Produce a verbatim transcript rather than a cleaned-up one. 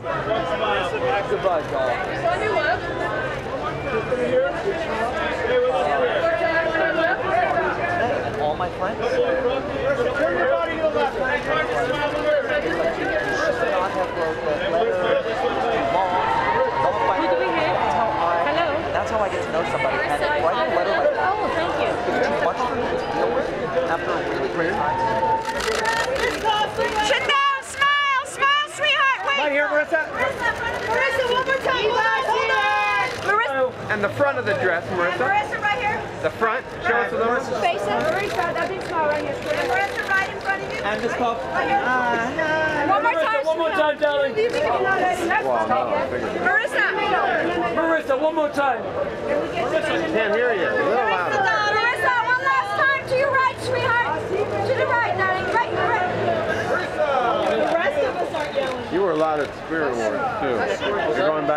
Goodbye, y'all. One you left. Through here. Stay with us here. All my friends. Turn your body to the left. Hello. That's how I get to know somebody. Write a letter like that. Oh, thank you. It's too much for me to deal with after a really great time. Sit down. Smile. Smile, sweetheart. Wait. Right here, Marisa. Marisa, one more time. Hold on. Marisa. And the front of the dress, Marisa. And Marisa right here. The front. Show us the Marisa. Face it. Marisa, that big smile right here. And Marisa right in front of you. And just pop. Right here. Uh, one more time. One more time, darling. Do you think you're not ready? Marisa. Marisa, one more time. Marisa, I can't hear you. A little loud. Marisa, one last time. To your right, sweetheart. To the right, darling. Right, right. Marisa. You were a lot of spirit warriors too. You're going back.